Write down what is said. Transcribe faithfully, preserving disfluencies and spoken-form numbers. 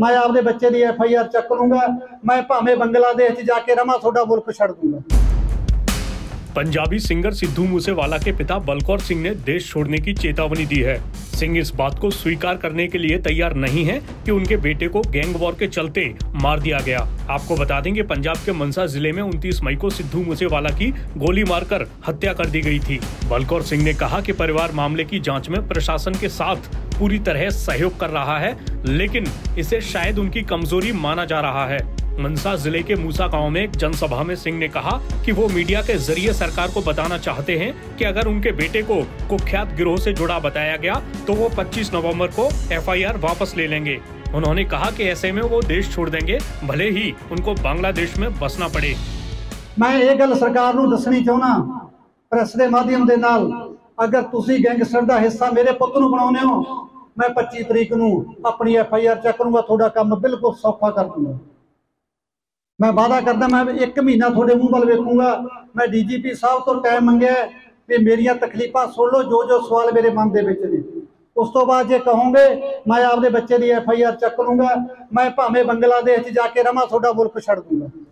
मैं आपके बच्चे की एफ आई आर चक लूंगा, मैं भावें बंगलादेश जाके रहा, थोड़ा मुल्क छड़ दूंगा। पंजाबी सिंगर सिद्धू मूसेवाला के पिता बलकौर सिंह ने देश छोड़ने की चेतावनी दी है। सिंह इस बात को स्वीकार करने के लिए तैयार नहीं हैं कि उनके बेटे को गैंग वॉर के चलते मार दिया गया। आपको बता दें कि पंजाब के मनसा जिले में उनतीस मई को सिद्धू मूसेवाला की गोली मारकर हत्या कर दी गई थी। बलकौर सिंह ने कहा कि परिवार मामले की जाँच में प्रशासन के साथ पूरी तरह सहयोग कर रहा है, लेकिन इसे शायद उनकी कमजोरी माना जा रहा है। मनसा जिले के मूसा गांव में एक जनसभा में सिंह ने कहा कि वो मीडिया के जरिए सरकार को बताना चाहते हैं कि अगर उनके बेटे को कुख्यात गिरोह से जुड़ा बताया गया तो वो पच्चीस नवंबर को एफ आई आर वापस ले लेंगे। उन्होंने कहा कि ऐसे में वो देश छोड़ देंगे, भले ही उनको बांग्लादेश में बसना पड़े। मैं ये गल सरकार नूं दसनी चाहना प्रेस के माध्यम के नाल, अगर तुसी गैंगस्टर का हिस्सा मेरे पुत नूं बनाउंदे हो, मैं पच्ची तरीक नूं अपनी एफ आई आर चक लूंगा, थोड़ा काम बिल्कुल सौखा कर दूंगा। मैं वादा करदा, मैं एक महीना थोड़े मुँह वाल वेखूंगा। मैं डी जी पी साहब तो टाइम मंगया भी मेरिया तकलीफा सुन लो, जो जो सवाल मेरे मन के विच ने, उस तो बाद जे कहोगे मैं आपके बच्चे की एफ आई आर चक लूंगा, मैं भावें बंगलादेश जाके रहा, थोड़ा मुल्क छड़ दूंगा।